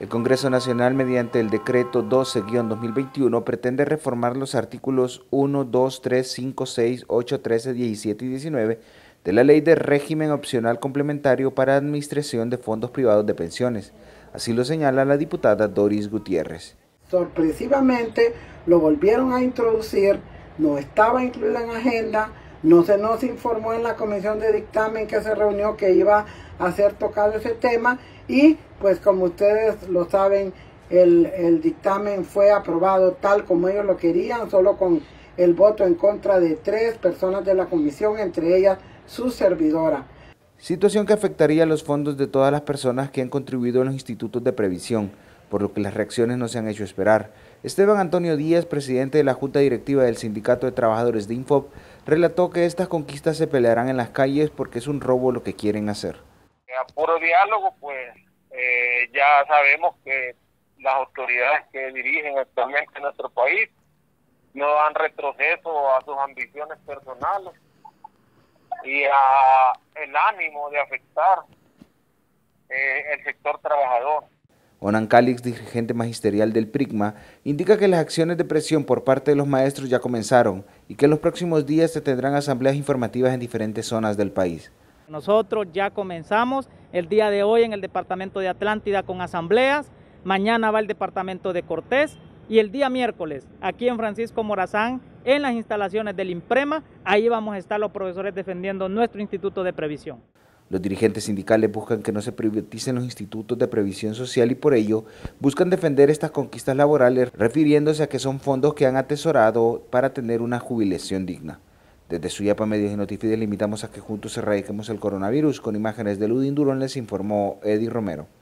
El Congreso Nacional, mediante el Decreto 12-2021, pretende reformar los artículos 1, 2, 3, 5, 6, 8, 13, 17 y 19 de la Ley de Régimen Opcional Complementario para Administración de Fondos Privados de Pensiones. Así lo señala la diputada Doris Gutiérrez. Sorpresivamente lo volvieron a introducir, no estaba incluida en agenda, no se informó en la comisión de dictamen que se reunió que iba a ser tocado ese tema y pues como ustedes lo saben, el dictamen fue aprobado tal como ellos lo querían, solo con el voto en contra de 3 personas de la comisión, entre ellas su servidora. Situación que afectaría los fondos de todas las personas que han contribuido en los institutos de previsión, por lo que las reacciones no se han hecho esperar. Esteban Antonio Díaz, presidente de la Junta Directiva del Sindicato de Trabajadores de Infop, relató que estas conquistas se pelearán en las calles porque es un robo lo que quieren hacer. A puro diálogo, pues ya sabemos que las autoridades que dirigen actualmente nuestro país no dan retroceso a sus ambiciones personales y a el ánimo de afectar el sector trabajador. Onan Calix, dirigente magisterial del PRIGMA, indica que las acciones de presión por parte de los maestros ya comenzaron y que en los próximos días se tendrán asambleas informativas en diferentes zonas del país. Nosotros ya comenzamos el día de hoy en el departamento de Atlántida con asambleas, mañana va el departamento de Cortés y el día miércoles aquí en Francisco Morazán, en las instalaciones del IMPREMA, ahí vamos a estar los profesores defendiendo nuestro instituto de previsión. Los dirigentes sindicales buscan que no se privaticen los institutos de previsión social y por ello buscan defender estas conquistas laborales, refiriéndose a que son fondos que han atesorado para tener una jubilación digna. Desde Suyapa Medios y Notifides limitamos a que juntos erradiquemos el coronavirus. Con imágenes de Ludin Durón les informó Eddie Romero.